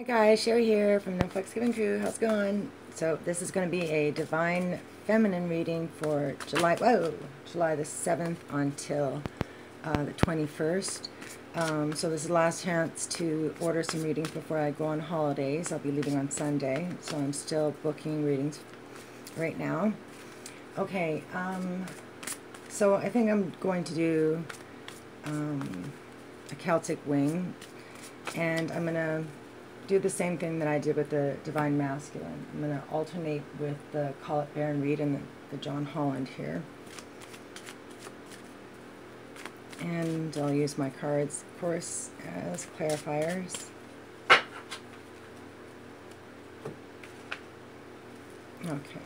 Hi guys, Sherry here from the Flex Giving Crew. How's it going? So this is going to be a Divine Feminine reading for July the 7th until the 21st. So this is the last chance to order some readings before I go on holidays. I'll be leaving on Sunday, so I'm still booking readings right now. Okay, so I think I'm going to do a Celtic wing, and I'm going to do the same thing that I did with the Divine Masculine. I'm going to alternate with the Collette, Baron Reed, and the John Holland here. And I'll use my cards, of course, as clarifiers. Okay.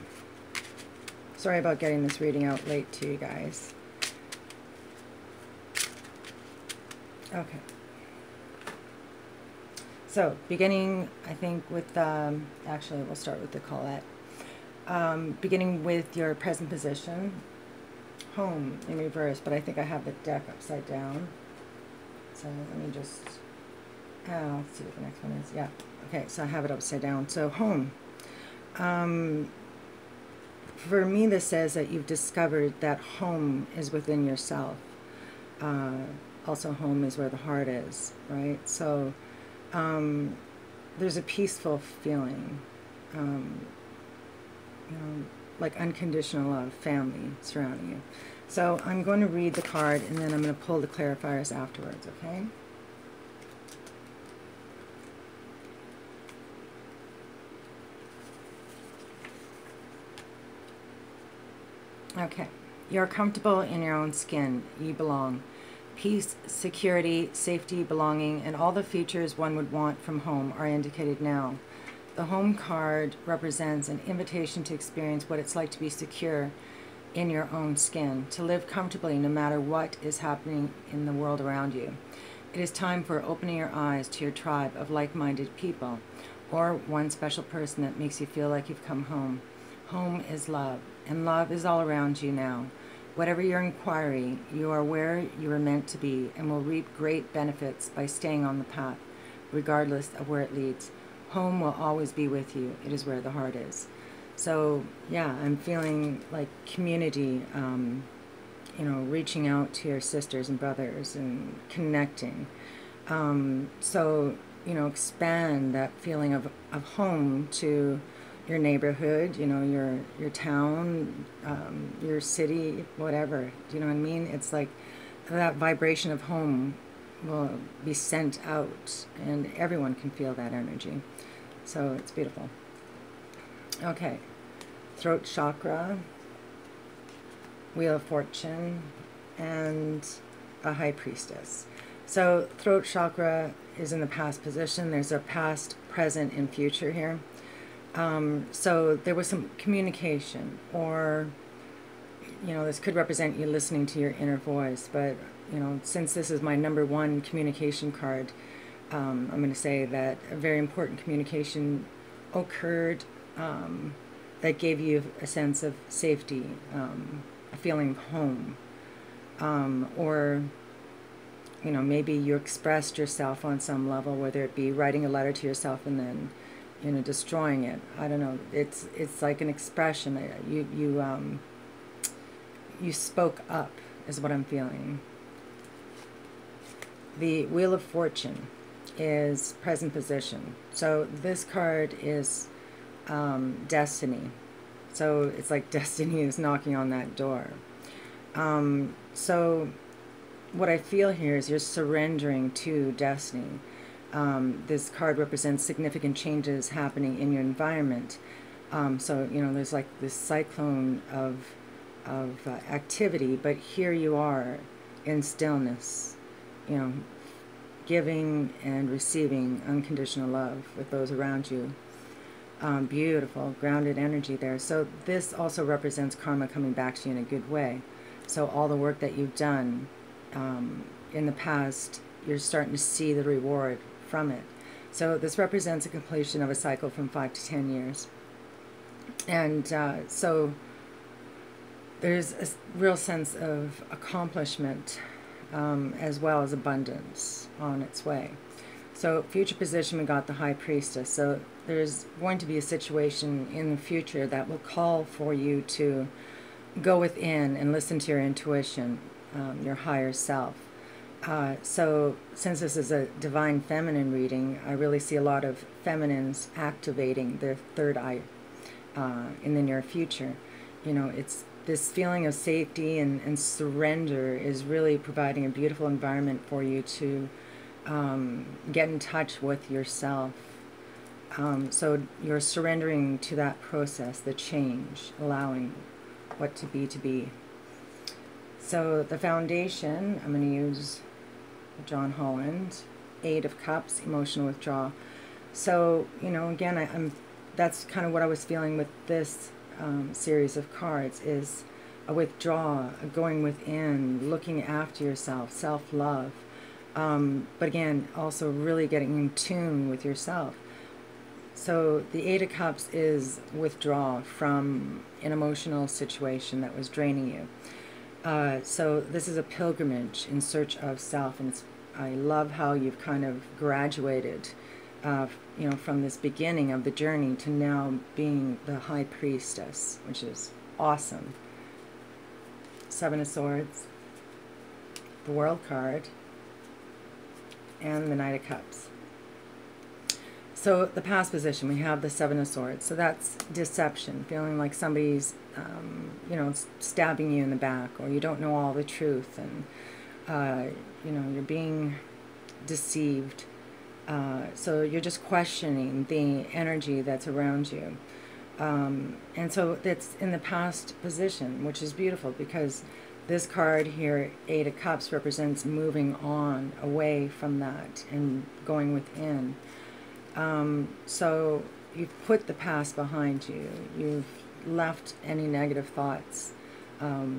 Sorry about getting this reading out late to you guys. Okay. So, beginning, I think, with, actually, we'll start with the Collette. Beginning with your present position, home in reverse, but I think I have the deck upside down. So, let me just, let's see what the next one is. Yeah, okay, so I have it upside down. So, home. For me, this says that you've discovered that home is within yourself. Also, home is where the heart is, right? So, there's a peaceful feeling, you know, like unconditional love, family surrounding you. So I'm going to read the card and then I'm going to pull the clarifiers afterwards, okay? Okay. You're comfortable in your own skin. You belong. Peace, security, safety, belonging, and all the features one would want from home are indicated now. The home card represents an invitation to experience what it's like to be secure in your own skin, to live comfortably no matter what is happening in the world around you. It is time for opening your eyes to your tribe of like-minded people, or one special person that makes you feel like you've come home. Home is love, and love is all around you now. Whatever your inquiry, you are where you were meant to be and will reap great benefits by staying on the path, regardless of where it leads. Home will always be with you. It is where the heart is. So, yeah, I'm feeling like community, you know, reaching out to your sisters and brothers and connecting. So, you know, expand that feeling of home to your neighborhood, you know, your town, your city, whatever. Do you know what I mean? It's like that vibration of home will be sent out and everyone can feel that energy. So it's beautiful. Okay. Throat chakra, Wheel of Fortune, and a High Priestess. So throat chakra is in the past position. There's a past, present, and future here. So there was some communication, or, you know, this could represent you listening to your inner voice, but, you know, since this is my number one communication card, I'm going to say that a very important communication occurred that gave you a sense of safety, a feeling of home, or, you know, maybe you expressed yourself on some level, whether it be writing a letter to yourself and then, you know, destroying it. I don't know. It's like an expression. You spoke up is what I'm feeling. The Wheel of Fortune is present position. So this card is destiny. So it's like destiny is knocking on that door. So what I feel here is you're surrendering to destiny. This card represents significant changes happening in your environment. So, you know, there's like this cyclone of activity, but here you are in stillness, you know, giving and receiving unconditional love with those around you. Beautiful, grounded energy there. So this also represents karma coming back to you in a good way. So all the work that you've done in the past, you're starting to see the reward from it. So this represents a completion of a cycle from 5 to 10 years. And so there's a real sense of accomplishment as well as abundance on its way. So future position, we got the High Priestess. So there's going to be a situation in the future that will call for you to go within and listen to your intuition, your higher self. So since this is a divine feminine reading, I really see a lot of feminines activating their third eye in the near future. You know, it's this feeling of safety and surrender is really providing a beautiful environment for you to get in touch with yourself. So you're surrendering to that process, the change, allowing what to be to be. So the foundation, I'm going to use John Holland, 8 of Cups, emotional withdrawal. So, you know, again, that's kind of what I was feeling with this series of cards, is a withdrawal, a going within, looking after yourself, self-love. But again, also really getting in tune with yourself. So the 8 of Cups is withdrawal from an emotional situation that was draining you. So this is a pilgrimage in search of self, and I love how you've kind of graduated, you know, from this beginning of the journey to now being the High Priestess, which is awesome. 7 of Swords, the World card, and the Knight of Cups. So the past position, we have the 7 of Swords. So that's deception, feeling like somebody's, you know, stabbing you in the back, or you don't know all the truth, and, you know, you're being deceived. So you're just questioning the energy that's around you. And so that's in the past position, which is beautiful, because this card here, 8 of Cups, represents moving on, away from that, and going within. So you've put the past behind you. You've left any negative thoughts, you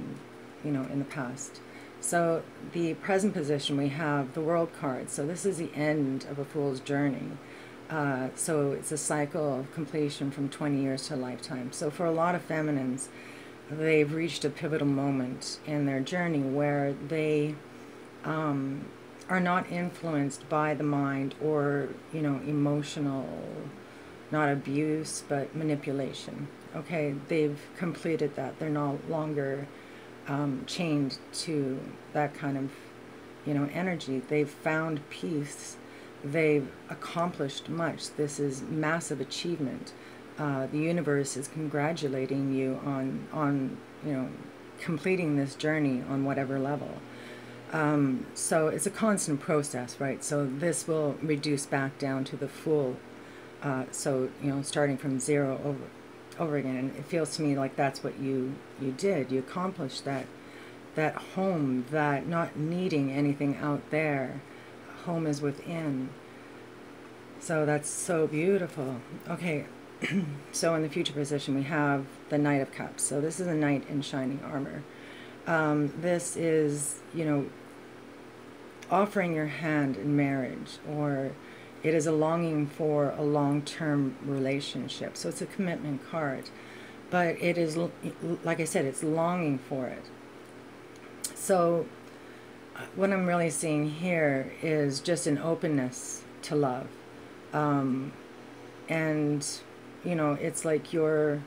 know, in the past. So the present position, we have the World card. So this is the end of a fool's journey. So it's a cycle of completion from 20 years to a lifetime. So for a lot of feminines, they've reached a pivotal moment in their journey where they are not influenced by the mind or, you know, emotional, not abuse, but manipulation. Okay, they've completed that. They're no longer chained to that kind of, you know, energy. They've found peace. They've accomplished much. This is massive achievement. The universe is congratulating you on you know, completing this journey on whatever level. So it's a constant process, right? So this will reduce back down to the full. So, you know, starting from zero over again. And it feels to me like that's what you did. You accomplished that home, that not needing anything out there. Home is within. So that's so beautiful. Okay. So in the future position, we have the Knight of Cups. So this is a knight in shining armor. This is, you know, offering your hand in marriage, or it is a longing for a long-term relationship. So it's a commitment card, but it is, like I said, it's longing for it. So what I'm really seeing here is just an openness to love. And you know, it's like you're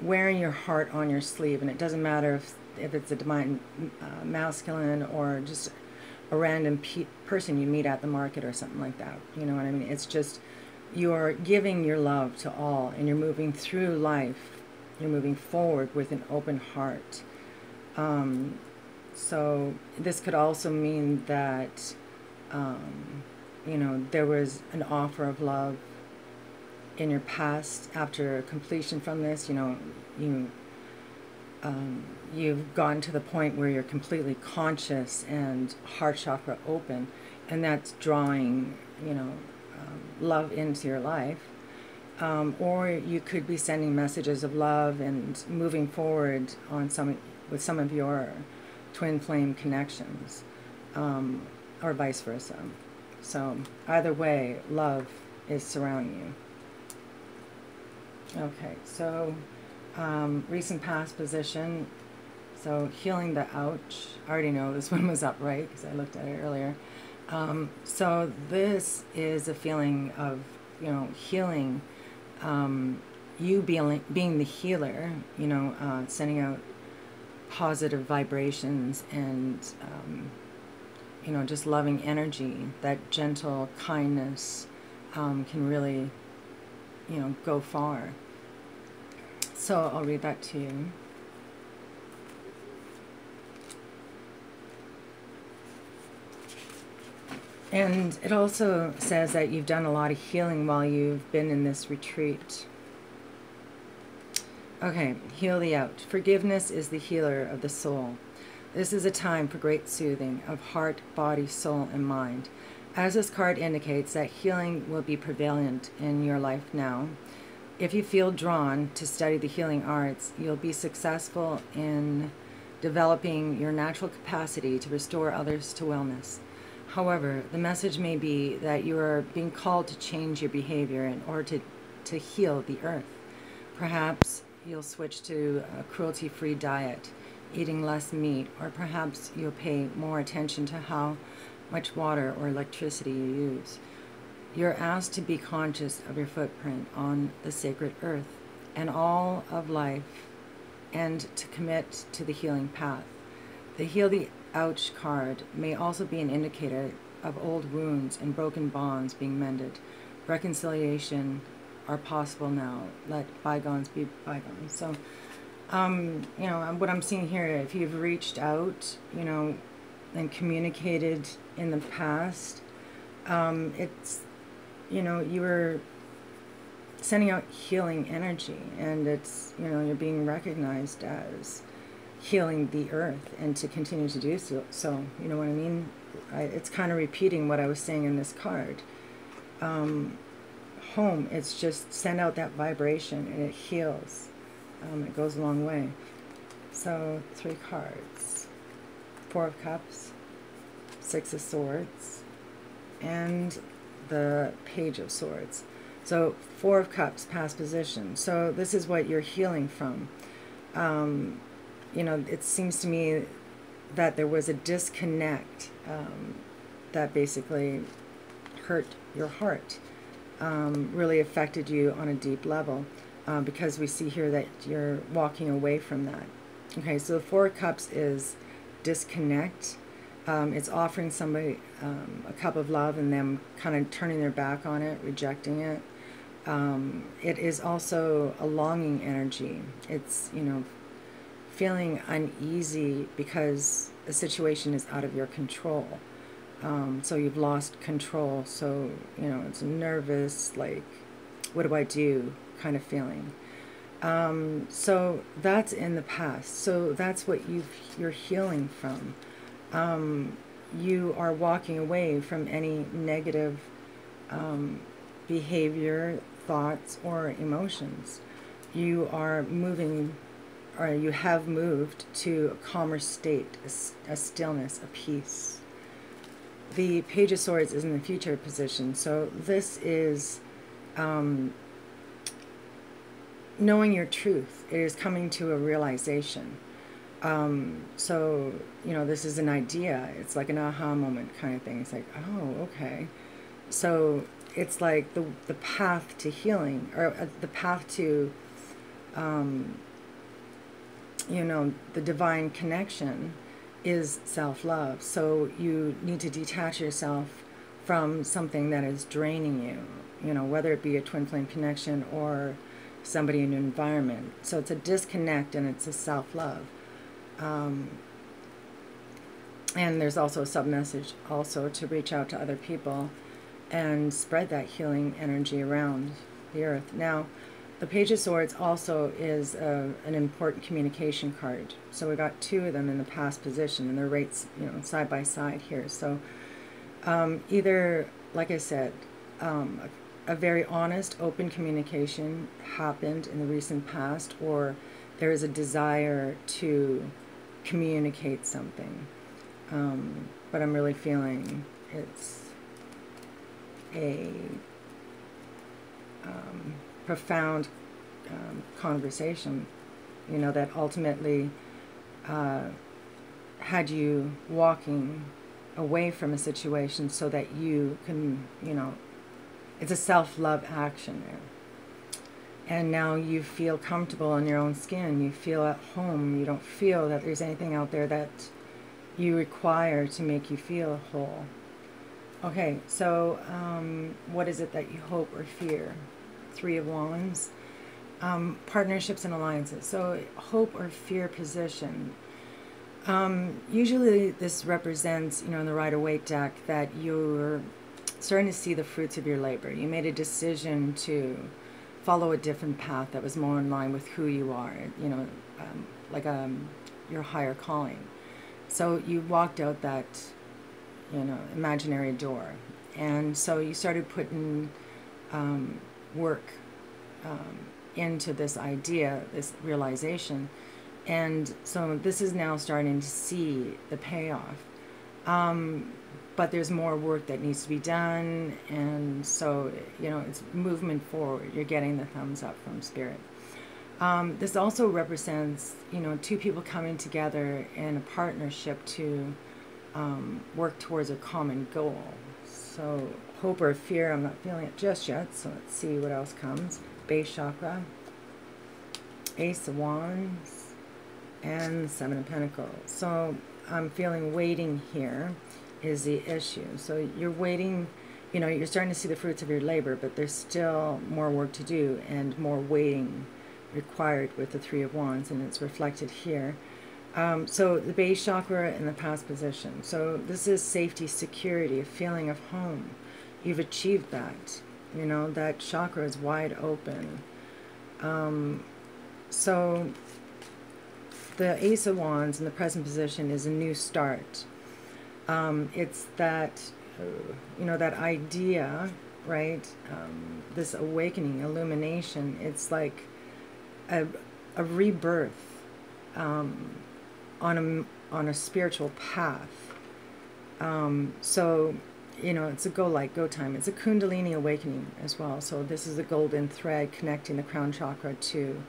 wearing your heart on your sleeve, and it doesn't matter if it's a divine masculine or just a random person you meet at the market or something like that. You know what I mean? It's just, you're giving your love to all, and you're moving through life. You're moving forward with an open heart. So this could also mean that, you know, there was an offer of love in your past. After completion from this, you know, you've gotten to the point where you're completely conscious and heart chakra open, and that's drawing, you know, love into your life. Or you could be sending messages of love and moving forward on with some of your twin flame connections, or vice versa. So either way, love is surrounding you. Okay, so recent past position, so healing the ouch. I already know this one was upright because I looked at it earlier. So this is a feeling of, healing, you being the healer, sending out positive vibrations and, just loving energy. That gentle kindness can really, go far. So I'll read that to you. And it also says that you've done a lot of healing while you've been in this retreat. Okay, heal the out. Forgiveness is the healer of the soul. This is a time for great soothing of heart, body, soul, and mind. As this card indicates, that healing will be prevalent in your life now. If you feel drawn to study the healing arts, you'll be successful in developing your natural capacity to restore others to wellness. However, the message may be that you are being called to change your behavior in order to heal the earth. Perhaps you'll switch to a cruelty-free diet, eating less meat, or perhaps you'll pay more attention to how much water or electricity you use. You're asked to be conscious of your footprint on the sacred earth and all of life, and to commit to the healing path. The heal the Ouch card may also be an indicator of old wounds and broken bonds being mended. Reconciliation are possible now. Let bygones be bygones. So, what I'm seeing here, if you've reached out, and communicated in the past, it's, you were sending out healing energy, and it's, you're being recognized as healing the earth, and to continue to do so. So, you know what I mean? It's kind of repeating what I was saying in this card. Home, it's just send out that vibration and it heals. It goes a long way. So, 3 cards. 4 of Cups, 6 of Swords, and the Page of Swords. So, 4 of Cups, past position. So, this is what you're healing from. It seems to me that there was a disconnect that basically hurt your heart, really affected you on a deep level, because we see here that you're walking away from that. Okay, so the 4 of Cups is disconnect. It's offering somebody a cup of love and them kind of turning their back on it, rejecting it. It is also a longing energy. It's, feeling uneasy because a situation is out of your control. So you've lost control. So, it's a nervous, like, what do I do kind of feeling. So that's in the past. So that's what you're healing from. You are walking away from any negative behavior, thoughts, or emotions. You are moving, or you have moved, to a calmer state, a stillness, a peace. The Page of Swords is in the future position, so this is knowing your truth. It is coming to a realization. So, this is an idea. It's like an aha moment kind of thing. It's like, oh, okay. So it's like the path to healing, or the path to... the divine connection is self-love. So you need to detach yourself from something that is draining you, whether it be a twin flame connection or somebody in your environment. So it's a disconnect and it's a self-love. And there's also a sub-message also to reach out to other people and spread that healing energy around the earth. Now, the Page of Swords also is an important communication card. So we got 2 of them in the past position, and they're right, side by side here. So either, like I said, a very honest, open communication happened in the recent past, or there is a desire to communicate something. But I'm really feeling it's a... profound conversation, that ultimately had you walking away from a situation so that you can, you know, it's a self-love action there. And now you feel comfortable in your own skin. You feel at home. You don't feel that there's anything out there that you require to make you feel whole. Okay, so what is it that you hope or fear? Three of Wands. Partnerships and alliances. So hope or fear position. Usually this represents, you know, in the Rider Waite deck, that you're starting to see the fruits of your labor. You made a decision to follow a different path that was more in line with who you are, you know, like your higher calling. So you walked out that, you know, imaginary door. And so you started putting work into this idea, this realization. And so this is now starting to see the payoff. But there's more work that needs to be done, and so, you know, it's movement forward. You're getting the thumbs up from Spirit. This also represents, you know, two people coming together in a partnership to work towards a common goal. So hope or fear, I'm not feeling it just yet, so let's see what else comes. Base chakra, Ace of Wands, and Seven of Pentacles. So I'm feeling waiting here is the issue. So you're waiting, you know, you're starting to see the fruits of your labor, but there's still more work to do and more waiting required with the Three of Wands, and it's reflected here. So the base chakra and the past position. So this is safety, security, a feeling of home. You've achieved that. You know, that chakra is wide open. So the Ace of Wands in the present position is a new start. It's that, you know, that idea, right? This awakening, illumination. It's like a rebirth on a spiritual path. So, you know, it's a go light, go time. It's a Kundalini awakening as well. So this is the golden thread connecting the crown chakra to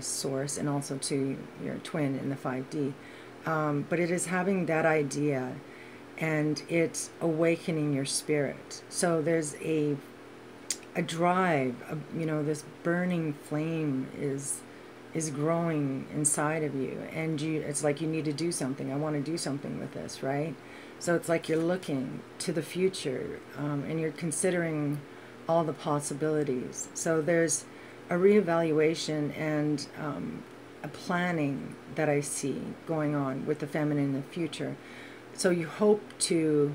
source, and also to your twin in the 5D. But it is having that idea, and it's awakening your spirit. So there's a drive, you know, this burning flame is growing inside of you, and it's like you need to do something. I want to do something with this, right? So it's like you're looking to the future, and you're considering all the possibilities. So there's a reevaluation and a planning that I see going on with the feminine in the future. So you hope to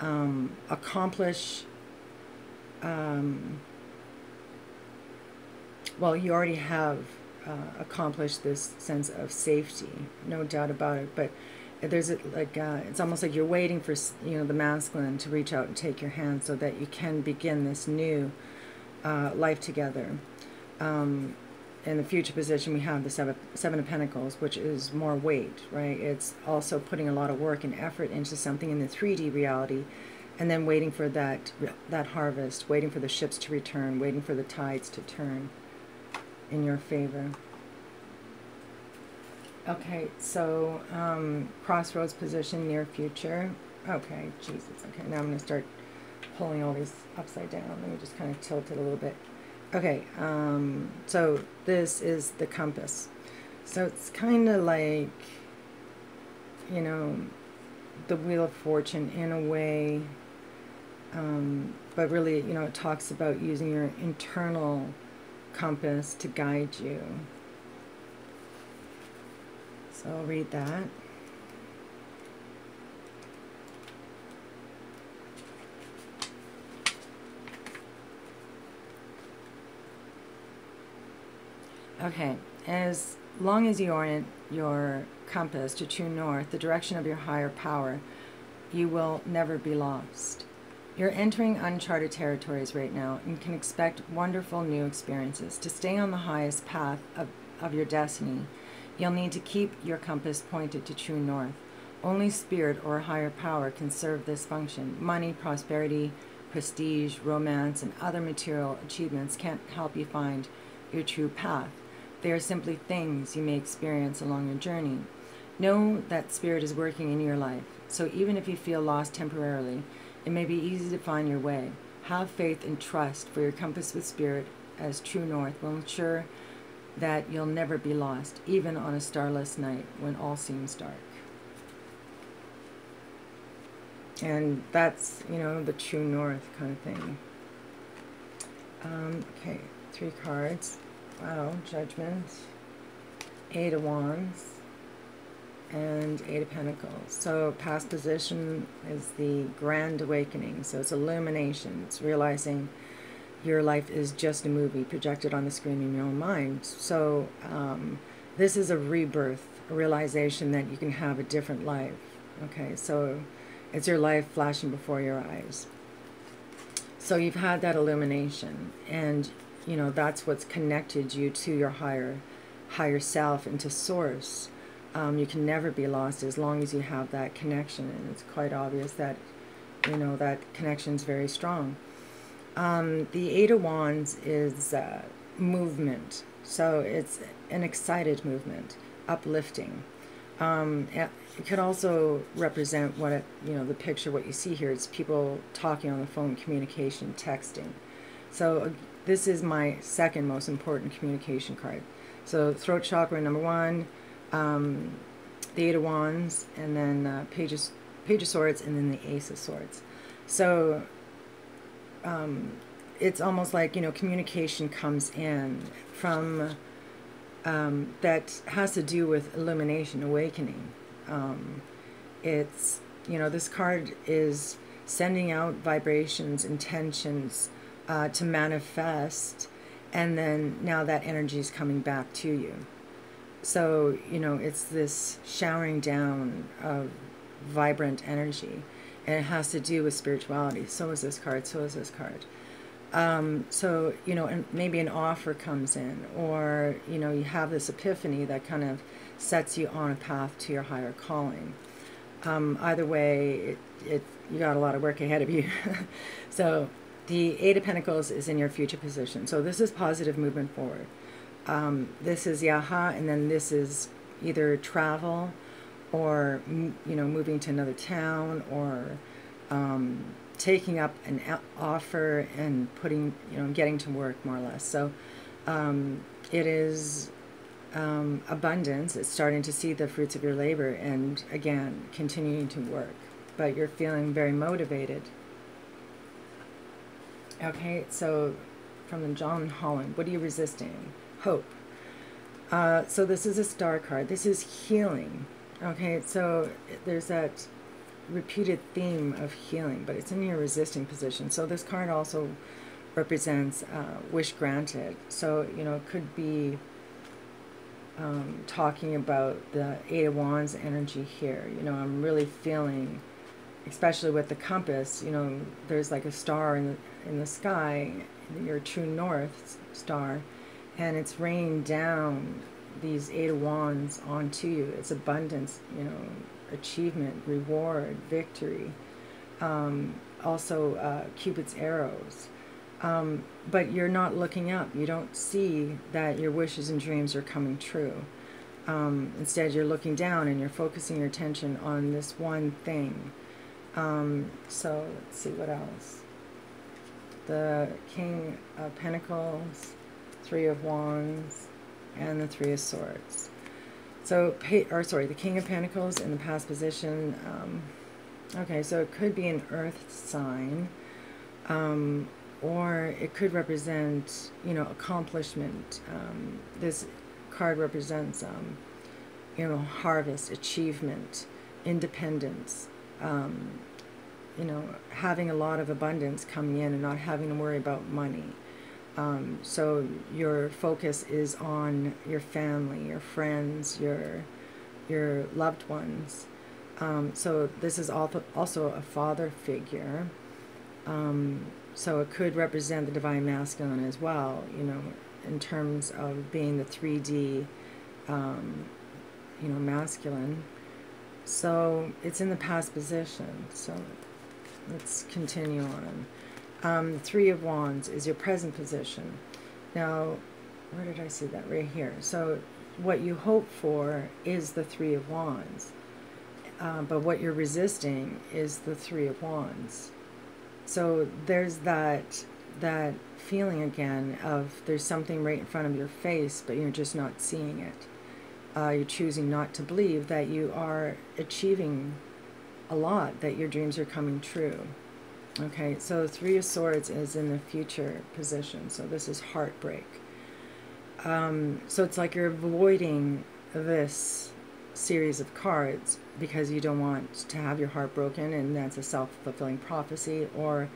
accomplish, well, you already have accomplished this sense of safety, no doubt about it, but there's like, it's almost like you're waiting for, you know, the masculine to reach out and take your hand so that you can begin this new life together. In the future position, we have the Seven of Pentacles, which is more weight, right? It's also putting a lot of work and effort into something in the 3D reality, and then waiting for that harvest, waiting for the ships to return, waiting for the tides to turn in your favor. Okay, so crossroads position, near future. Okay, Jesus. Okay, now I'm going to start pulling all these upside down. Let me just kind of tilt it a little bit. Okay, so this is the compass. So it's kind of like, you know, the Wheel of Fortune in a way, but really, you know, it talks about using your internal compass to guide you. So I'll read that. Okay, as long as you orient your compass to true north, the direction of your higher power, you will never be lost. You're entering uncharted territories right now and can expect wonderful new experiences. To stay on the highest path of your destiny, you'll need to keep your compass pointed to true north. Only spirit or higher power can serve this function. Money, prosperity, prestige, romance, and other material achievements can't help you find your true path. They are simply things you may experience along your journey. Know that Spirit is working in your life. So even if you feel lost temporarily, it may be easy to find your way. Have faith and trust, for your compass with spirit as true north will ensure that you'll never be lost, even on a starless night when all seems dark. And that's, you know, the true north kind of thing. Okay, three cards. Wow, Judgment, Eight of Wands, and Eight of Pentacles. So past position is the grand awakening. So it's illumination. It's realizing your life is just a movie projected on the screen in your own mind. So this is a rebirth, a realization that you can have a different life. Okay, so it's your life flashing before your eyes. So you've had that illumination, and you know that's what's connected you to your higher self and to source. You can never be lost as long as you have that connection, and it's quite obvious that you know that connection's very strong. The Eight of Wands is movement, so it's an excited movement, uplifting. It could also represent what the picture, what you see here is people talking on the phone, communication, texting. So this is my second most important communication card. So throat chakra #1, the Eight of Wands, and then Page of Swords, and then the Ace of Swords. So it's almost like communication comes in from. That has to do with illumination, awakening. It's, this card is sending out vibrations, intentions to manifest, and then now that energy is coming back to you. So, it's this showering down of vibrant energy, and it has to do with spirituality. So is this card, so is this card. So, and maybe an offer comes in, or, you have this epiphany that kind of sets you on a path to your higher calling. Either way, you got a lot of work ahead of you. So the Eight of Pentacles is in your future position. So this is positive movement forward. This is yaha, and then this is either travel or, moving to another town, or, taking up an offer and putting, getting to work, more or less. So it is abundance. It's starting to see the fruits of your labor, and again, continuing to work. But you're feeling very motivated. Okay, so from John Holland, what are you resisting? Hope. So this is a star card. This is healing. Okay, so there's that repeated theme of healing, but it's in your resisting position. So this card also represents wish granted. So it could be talking about the Eight of Wands energy here. I'm really feeling, especially with the compass, there's like a star in the sky, your true north star, and it's raining down these Eight of Wands onto you. It's abundance, achievement, reward, victory, also Cupid's arrows. But you're not looking up. You don't see that your wishes and dreams are coming true. Instead, you're looking down and you're focusing your attention on this one thing. So let's see what else. The King of Pentacles, Three of Wands, and the Three of Swords. So, the King of Pentacles in the past position. Okay, so it could be an earth sign, or it could represent, accomplishment. This card represents, harvest, achievement, independence, having a lot of abundance coming in and not having to worry about money. So your focus is on your family, your friends, your loved ones. So this is also a father figure. So it could represent the divine masculine as well, in terms of being the 3D, masculine. So it's in the past position. So let's continue on. The Three of Wands is your present position. Now, where did I see that? Right here. So what you hope for is the Three of Wands. But what you're resisting is the Three of Wands. So there's that feeling again of there's something right in front of your face, but you're just not seeing it. You're choosing not to believe that you are achieving a lot, that your dreams are coming true. Okay, so Three of Swords is in the future position. So this is heartbreak. So it's like you're avoiding this series of cards because you don't want to have your heart broken, and that's a self-fulfilling prophecy. Or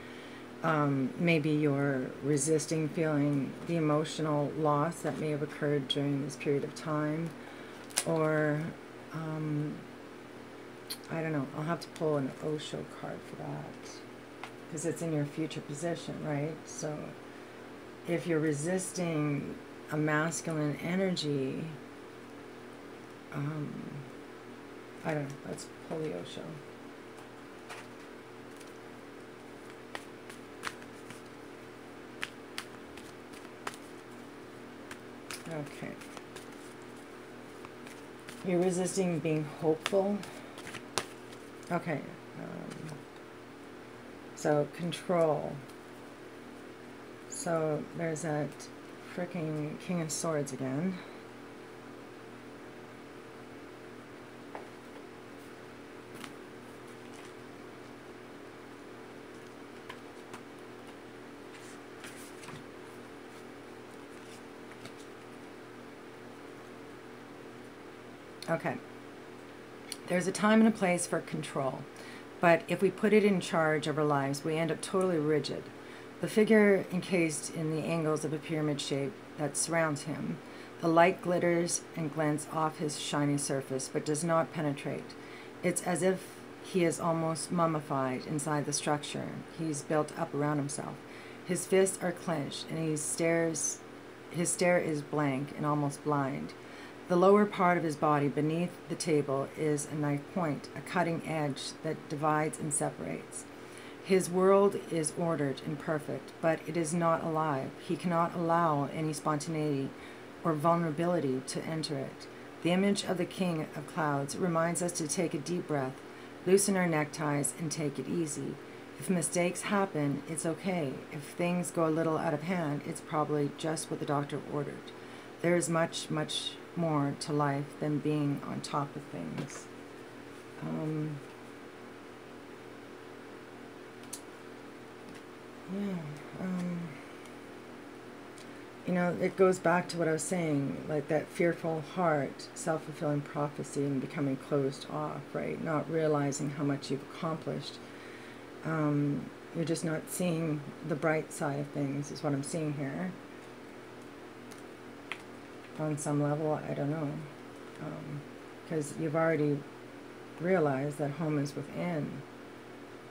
maybe you're resisting feeling the emotional loss that may have occurred during this period of time. Or, I don't know, I'll have to pull an Osho card for that, because it's in your future position, right? So if you're resisting a masculine energy, I don't know, let's pull the Osho. Okay. You're resisting being hopeful. Okay. So control. So there's that freaking King of Swords again. Okay, there's a time and a place for control, but if we put it in charge of our lives, we end up totally rigid. The figure encased in the angles of a pyramid shape that surrounds him, the light glitters and glints off his shiny surface, but does not penetrate. It's as if he is almost mummified inside the structure he's built up around himself. His fists are clenched, and his stare is blank and almost blind. The lower part of his body beneath the table is a knife point, a cutting edge that divides and separates. His world is ordered and perfect, but it is not alive. He cannot allow any spontaneity or vulnerability to enter it. The image of the King of Clouds reminds us to take a deep breath, loosen our neckties, and take it easy. If mistakes happen, it's okay. If things go a little out of hand, it's probably just what the doctor ordered. There is much more to life than being on top of things. You know, it goes back to what I was saying, like that fearful heart, self-fulfilling prophecy, and becoming closed off, right? Not realizing how much you've accomplished. You're just not seeing the bright side of things, is what I'm seeing here. On some level, I don't know, because you've already realized that home is within,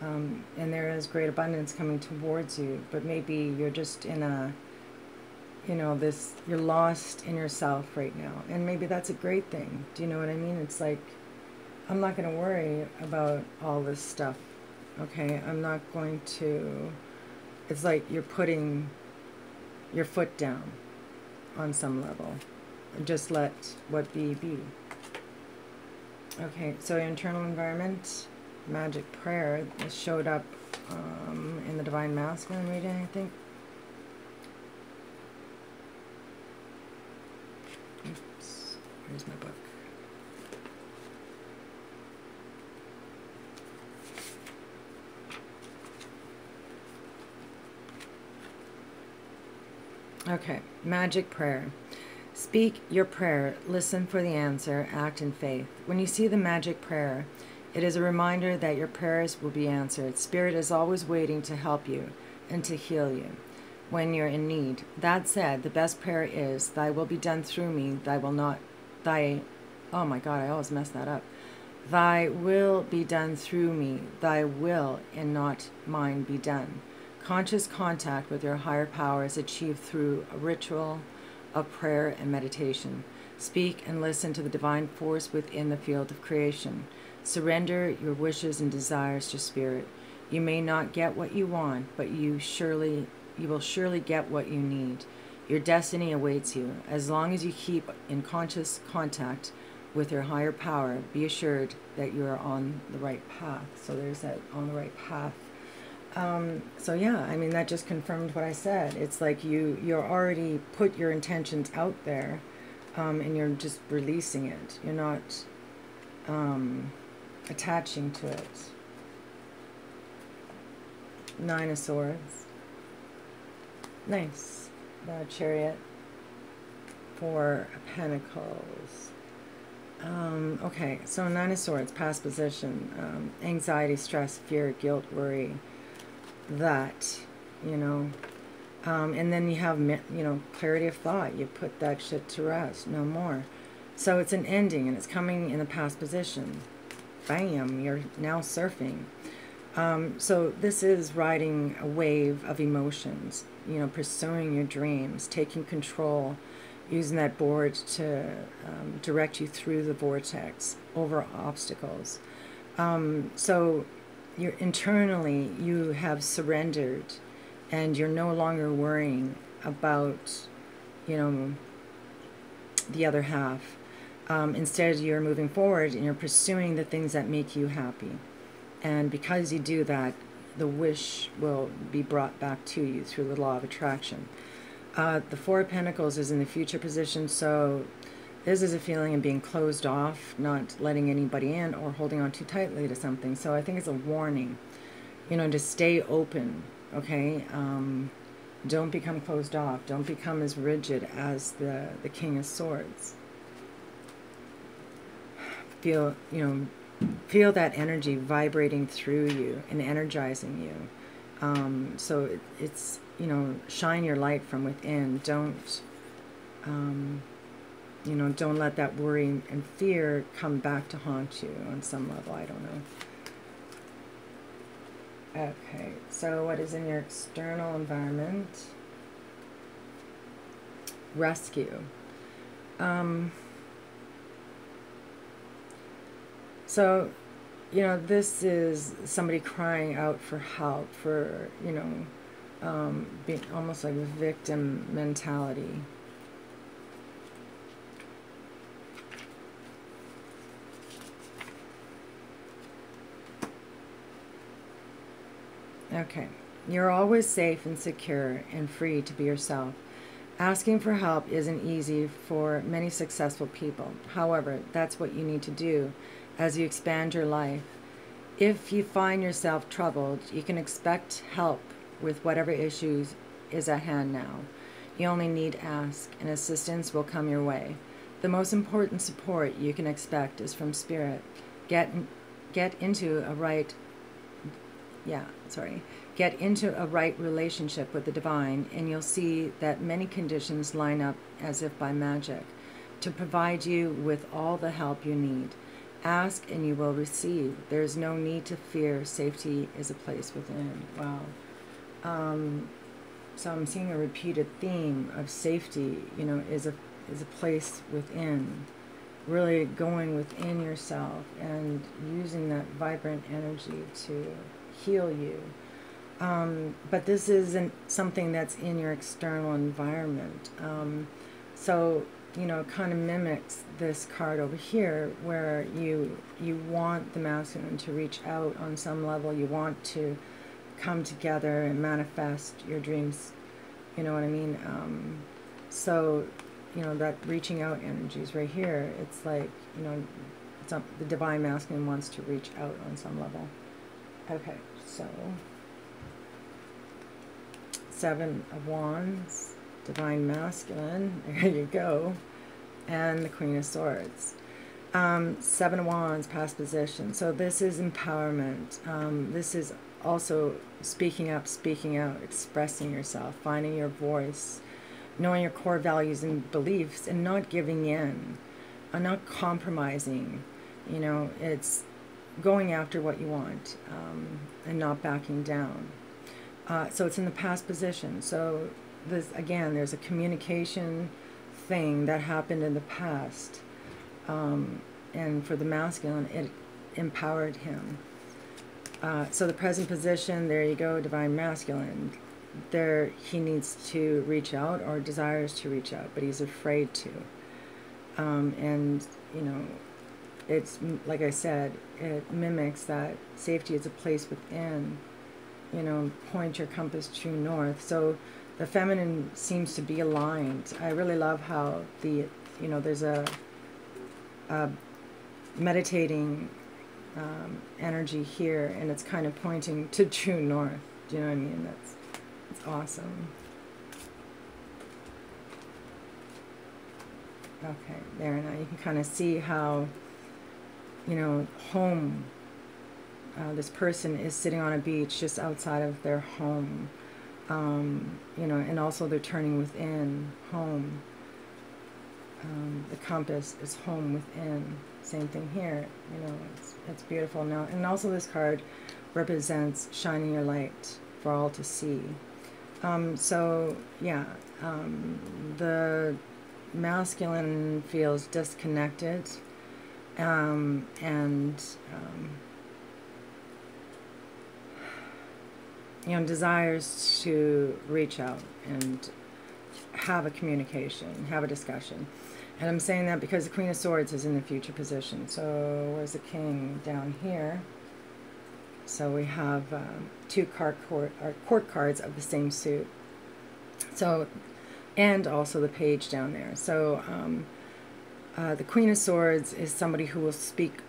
and there is great abundance coming towards you, but maybe you're just in a, you know, this, you're lost in yourself right now, and maybe that's a great thing. Do you know what I mean? It's like, I'm not going to worry about all this stuff, okay? I'm not going to, it's like you're putting your foot down on some level. Just let what be, be. Okay, so internal environment, magic prayer. This showed up in the Divine Masculine reading, I think. Oops, where's my book? Okay, magic prayer. Speak your prayer, listen for the answer, act in faith. When you see the magic prayer, it is a reminder that your prayers will be answered. Spirit is always waiting to help you and to heal you when you're in need. That said, the best prayer is, thy will be done through me, thy will not, thy, oh my God, I always mess that up. Thy will be done through me, thy will and not mine be done. Conscious contact with your higher power is achieved through a ritual of prayer and meditation. Speak and listen to the divine force within the field of creation. Surrender your wishes and desires to spirit. You may not get what you want, but you will surely get what you need. Your destiny awaits you. As long as you keep in conscious contact with your higher power. Be assured that you are on the right path. So there's that, on the right path. So yeah, I mean, that just confirmed what I said. It's like you're already put your intentions out there, and you're just releasing it. You're not attaching to it. Nine of Swords. Nice. The Chariot. Four of Pentacles. Okay, so Nine of Swords, past position, anxiety, stress, fear, guilt, worry, that, you know, and then you have, you know, clarity of thought. You put that shit to rest, no more. So it's an ending, and it's coming in the past position. Bam, you're now surfing. So this is riding a wave of emotions, you know, pursuing your dreams, taking control, using that board to direct you through the vortex, over obstacles. So you're internally, you have surrendered, and you're no longer worrying about, you know, the other half. Instead, you're moving forward, and you're pursuing the things that make you happy. And because you do that, the wish will be brought back to you through the law of attraction. The Four of Pentacles is in the future position, so this is a feeling of being closed off, not letting anybody in, or holding on too tightly to something. So I think it's a warning, you know, to stay open, okay? Don't become closed off. Don't become as rigid as the King of Swords. Feel, you know, feel that energy vibrating through you and energizing you. So it's... you know, shine your light from within. Don't, you know, don't let that worry and fear come back to haunt you on some level. I don't know. Okay, so what is in your external environment? Rescue. So, you know, this is somebody crying out for help, for, you know, being almost like a victim mentality. Okay, you're always safe and secure and free to be yourself. Asking for help isn't easy for many successful people. However, that's what you need to do as you expand your life. If you find yourself troubled, you can expect help with whatever issues is at hand now. You only need to ask, and assistance will come your way. The most important support you can expect is from Spirit. Get into a right relationship with the divine, and you'll see that many conditions line up as if by magic to provide you with all the help you need. Ask and you will receive. There is no need to fear. Safety is a place within. Wow. So I'm seeing a repeated theme of safety, you know, is a place within, really going within yourself and using that vibrant energy to heal you. But this isn't something that's in your external environment. So, you know, it kind of mimics this card over here, where you want the masculine to reach out on some level. You want to come together and manifest your dreams, you know what I mean? So, you know, that reaching out energy is right here. It's like, you know, the divine masculine wants to reach out on some level. Okay, so Seven of Wands, divine masculine, there you go, and the Queen of Swords. Seven of Wands, past position. So this is empowerment. This is also speaking up, speaking out, expressing yourself, finding your voice, knowing your core values and beliefs, and not giving in, and not compromising. You know, it's going after what you want, and not backing down. So it's in the past position. So this, again, there's a communication thing that happened in the past, and for the masculine, it empowered him. So the present position, there you go, divine masculine. There, he needs to reach out, or desires to reach out, but he's afraid to. And, you know, it's like I said, it mimics that safety is a place within, you know, point your compass true north. So the feminine seems to be aligned. I really love how the, you know, there's a meditating energy here, and it's kind of pointing to true north. Do you know what I mean? That's awesome. Okay, there, now you can kind of see how, you know, home, this person is sitting on a beach just outside of their home, you know, and also they're turning within, home. The compass is home within. Same thing here, you know, it's beautiful. Now, and also this card represents shining your light for all to see. So, yeah, the masculine feels disconnected, and you know, desires to reach out and have a communication, have a discussion. And I'm saying that because the Queen of Swords is in the future position. So where's the King? Down here. So we have two court cards of the same suit. So, and also the page down there. So the Queen of Swords is somebody who will speak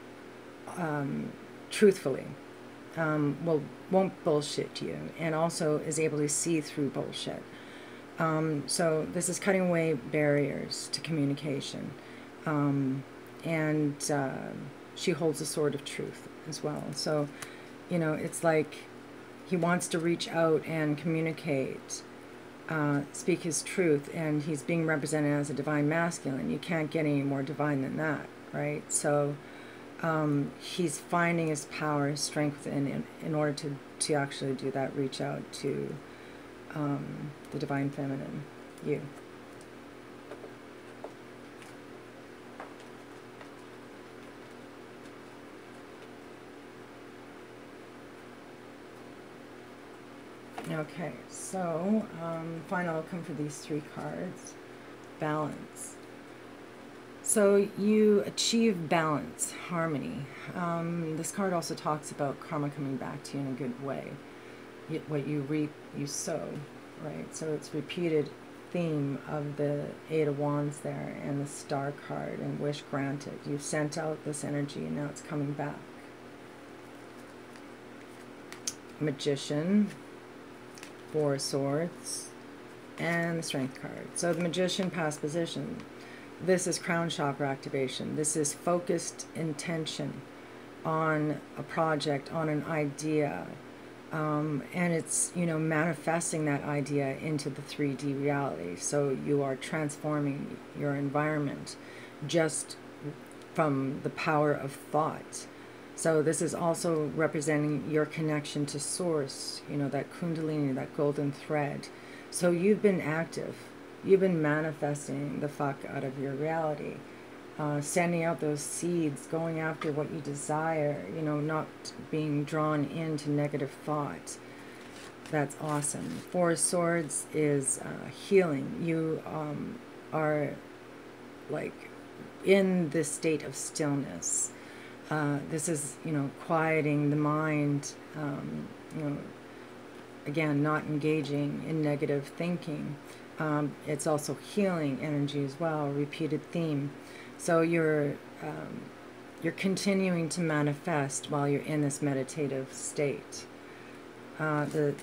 truthfully, won't bullshit you, and also is able to see through bullshit. So this is cutting away barriers to communication. And she holds a sword of truth as well. So, you know, it's like he wants to reach out and communicate, speak his truth, and he's being represented as a divine masculine. You can't get any more divine than that, right? So he's finding his power, his strength in order to actually do that, reach out to the divine feminine, you. Okay, so final outcome for these three cards, balance. So you achieve balance, harmony. This card also talks about karma coming back to you in a good way. What you reap, you sow, right? So it's repeated theme of the Eight of Wands there, and the Star card, and wish granted. You've sent out this energy, and now it's coming back. Magician, Four of Swords, and the Strength card. So the Magician, past position. This is crown chakra activation. This is focused intention on a project, on an idea, and it's, you know, manifesting that idea into the 3D reality. So you are transforming your environment just from the power of thought. So this is also representing your connection to source, you know, that kundalini, that golden thread. So you've been active. You've been manifesting the fuck out of your reality, sending out those seeds, going after what you desire, you know, not being drawn into negative thought. That's awesome. Four of Swords is healing. You are like in this state of stillness. This is, you know, quieting the mind, you know, again, not engaging in negative thinking. It's also healing energy as well, repeated theme. So you're continuing to manifest while you're in this meditative state. The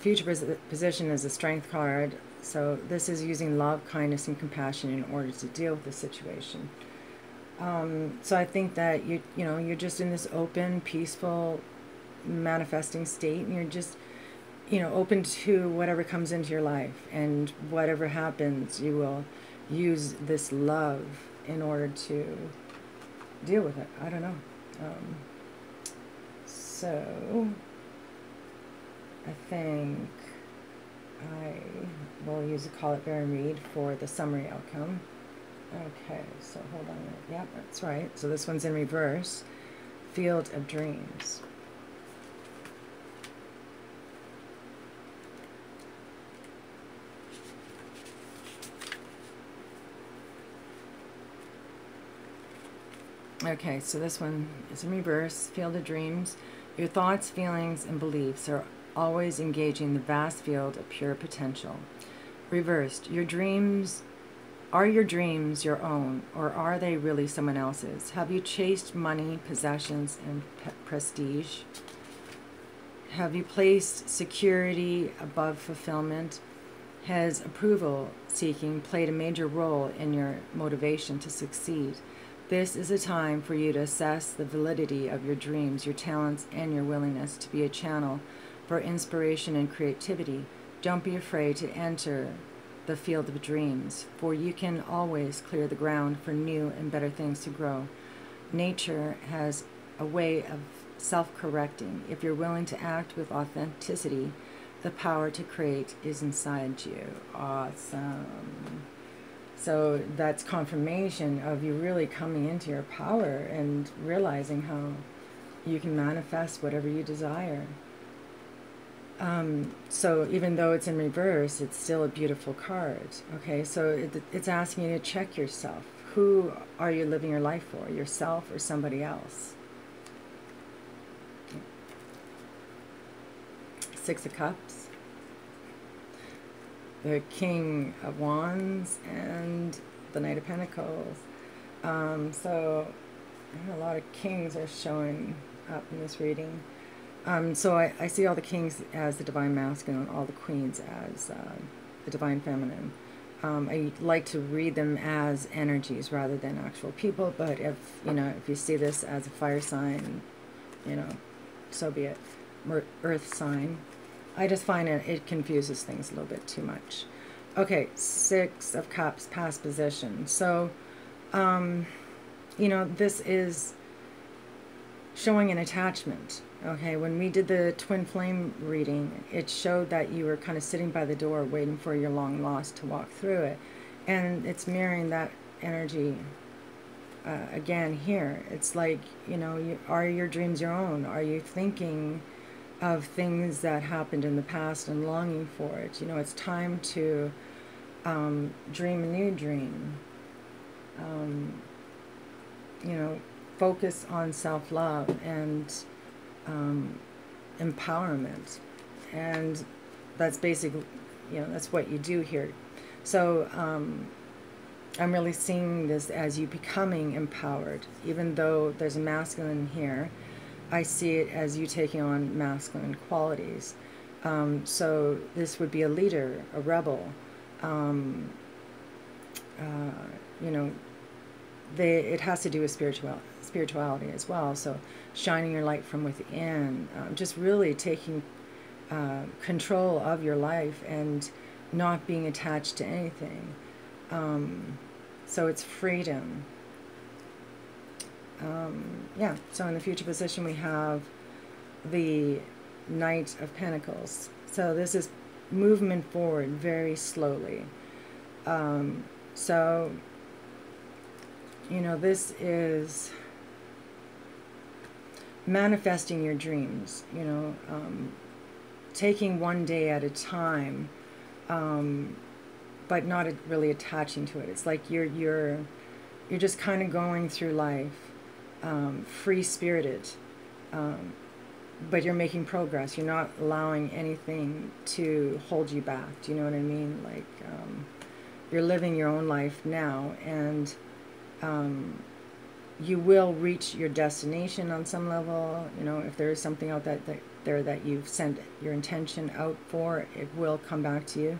future position is a Strength card. So this is using love, kindness, and compassion in order to deal with the situation. So I think that you know, you're just in this open, peaceful, manifesting state, and you're just, you know, open to whatever comes into your life, and whatever happens, you will use this love in order to deal with it. I don't know. So I think I will use a Collette Baron Reed for the summary outcome. Okay, so hold on. Yeah, that's right. So this one's in reverse. Field of Dreams. Okay, so this one is in reverse. Field of Dreams. Your thoughts, feelings, and beliefs are always engaging the vast field of pure potential. Reversed. Your dreams... Are your dreams your own, or are they really someone else's? Have you chased money, possessions, and prestige? Have you placed security above fulfillment? Has approval seeking played a major role in your motivation to succeed? This is a time for you to assess the validity of your dreams, your talents, and your willingness to be a channel for inspiration and creativity. Don't be afraid to enter the field of dreams, for you can always clear the ground for new and better things to grow. Nature has a way of self-correcting. If you're willing to act with authenticity, the power to create is inside you. Awesome. So that's confirmation of you really coming into your power and realizing how you can manifest whatever you desire. So even though it's in reverse, it's still a beautiful card. Okay, so it's asking you to check yourself. Who are you living your life for? Yourself or somebody else? Six of Cups, the King of Wands, and the Knight of Pentacles. So a lot of kings are showing up in this reading. So I see all the kings as the divine masculine and all the queens as the divine feminine. I like to read them as energies rather than actual people, but if you see this as a fire sign, so be it. Earth sign. I just find it confuses things a little bit too much. Okay, Six of Cups, past position. So, this is showing an attachment. Okay, when we did the Twin Flame reading, it showed that you were kind of sitting by the door waiting for your long lost to walk through it. And it's mirroring that energy again here. It's like, are your dreams your own? Are you thinking of things that happened in the past and longing for it? It's time to dream a new dream. Focus on self-love and... empowerment, and that's basically, that's what you do here. So I'm really seeing this as you becoming empowered. Even though there's a masculine here, I see it as you taking on masculine qualities. So this would be a leader, a rebel. It has to do with spirituality as well. So shining your light from within, just really taking control of your life and not being attached to anything. So it's freedom. So in the future position we have the Knight of Pentacles. So this is movement forward very slowly. This is manifesting your dreams, taking one day at a time, but not really attaching to it. It's like you're just kind of going through life, free-spirited, but you're making progress. You're not allowing anything to hold you back. Do you know what I mean? Like, you're living your own life now, and you will reach your destination on some level. If there is something out there that you've sent your intention out for, it will come back to you.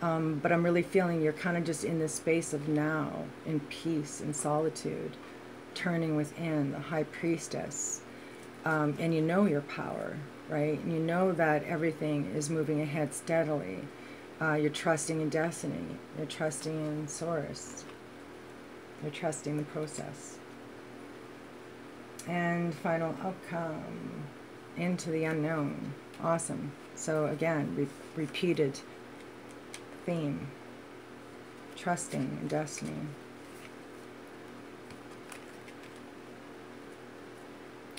But I'm really feeling you're kind of just in this space of now, in peace and solitude, turning within, the High Priestess. And you know your power, right? And you know that everything is moving ahead steadily. You're trusting in destiny. You're trusting in Source. You're trusting the process. And final outcome, into the unknown. Awesome. So again, repeated theme, trusting in destiny.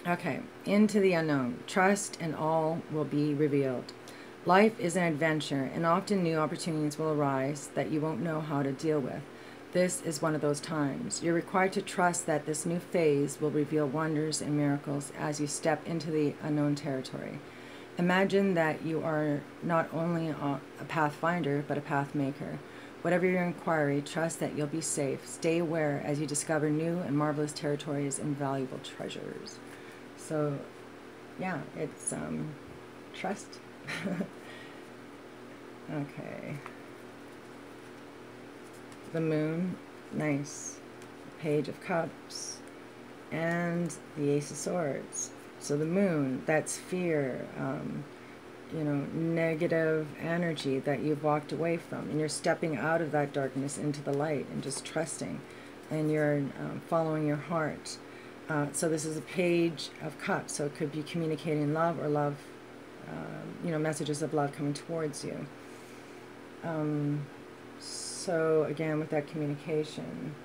Okay, into the unknown. Trust and all will be revealed. Life is an adventure, and often new opportunities will arise that you won't know how to deal with. This is one of those times. You're required to trust that this new phase will reveal wonders and miracles as you step into the unknown territory. Imagine that you are not only a pathfinder, but a pathmaker. Whatever your inquiry, trust that you'll be safe. Stay aware as you discover new and marvelous territories and valuable treasures. So, yeah, it's trust. Okay. The Moon, nice. Page of Cups, and the Ace of Swords. So the Moon, that's fear, you know, negative energy that you've walked away from, and you're stepping out of that darkness into the light and just trusting, and you're following your heart. So this is a Page of Cups, so it could be communicating love or love, you know, messages of love coming towards you. So again, with that communication,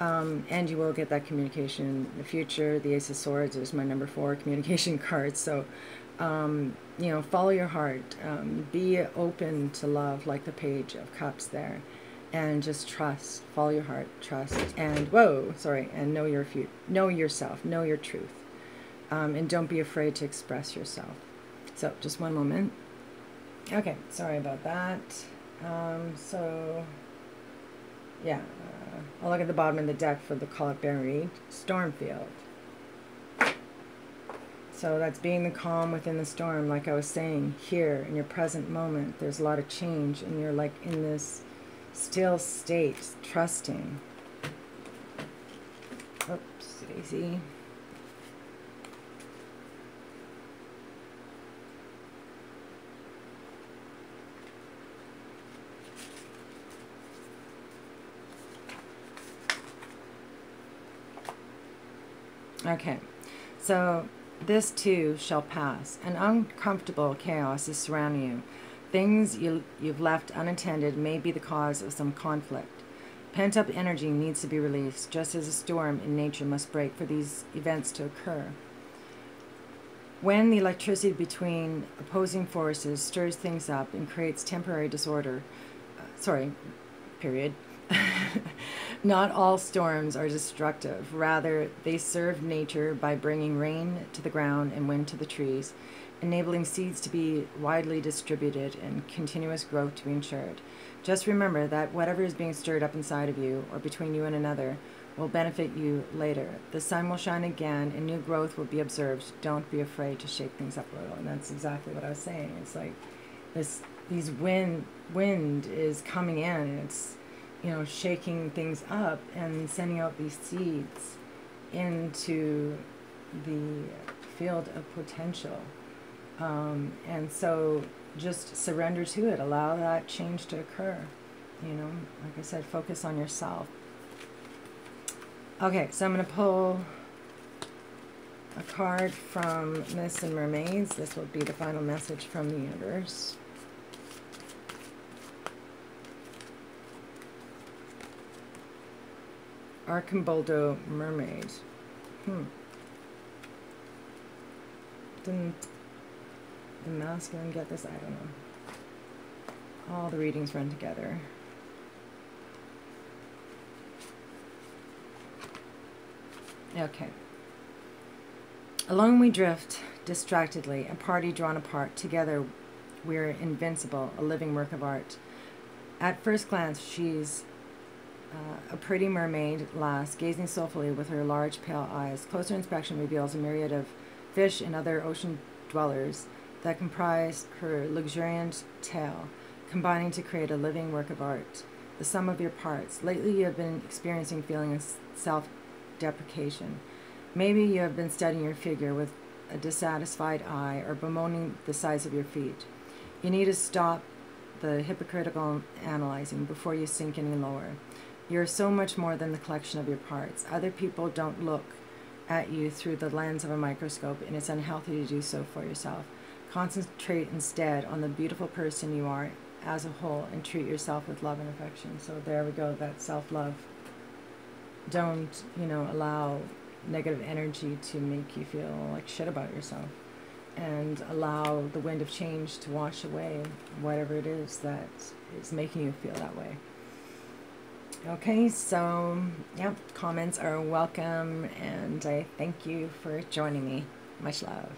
and you will get that communication in the future. The Ace of Swords is my number 4 communication card. So, you know, follow your heart. Be open to love, like the Page of Cups there, and just trust. Follow your heart, trust, and whoa, sorry, and know yourself, know your truth, and don't be afraid to express yourself. So, just one moment. Okay, sorry about that. So, yeah, I'll look at the bottom of the deck for the Collette Baron Reed, Stormfield. So that's being the calm within the storm, like I was saying, here in your present moment. There's a lot of change, and you're like in this still state, trusting. Oops, Daisy. Okay, so this too shall pass. An uncomfortable chaos is surrounding you. Things you've left unattended may be the cause of some conflict. Pent-up energy needs to be released, just as a storm in nature must break for these events to occur. When the electricity between opposing forces stirs things up and creates temporary disorder, not all storms are destructive. Rather, they serve nature by bringing rain to the ground and wind to the trees, enabling seeds to be widely distributed and continuous growth to be ensured. Just remember that whatever is being stirred up inside of you or between you and another will benefit you later. The sun will shine again and new growth will be observed. Don't be afraid to shake things up a little. And that's exactly what I was saying. It's like this, these wind is coming in, and it's, you know, shaking things up and sending out these seeds into the field of potential. And so just surrender to it. Allow that change to occur. You know, like I said, focus on yourself. Okay, so I'm going to pull a card from Mists and Mermaids. This will be the final message from the universe. Arcimboldo Mermaid. Didn't the masculine get this? I don't know. All the readings run together. Okay. Alone we drift, distractedly, a party drawn apart. Together we're invincible, a living work of art. At first glance, she's a pretty mermaid lass, gazing soulfully with her large pale eyes. Closer inspection reveals a myriad of fish and other ocean dwellers that comprise her luxuriant tail, combining to create a living work of art, the sum of your parts. Lately you have been experiencing feelings of self-deprecation. Maybe you have been studying your figure with a dissatisfied eye or bemoaning the size of your feet. You need to stop the hypocritical analyzing before you sink any lower. You're so much more than the collection of your parts. Other people don't look at you through the lens of a microscope, and it's unhealthy to do so for yourself. Concentrate instead on the beautiful person you are as a whole, and treat yourself with love and affection. So there we go, that self-love. Don't, you know, allow negative energy to make you feel like shit about yourself, and allow the wind of change to wash away whatever it is that is making you feel that way. Okay, so yeah, comments are welcome, and I thank you for joining me. Much love.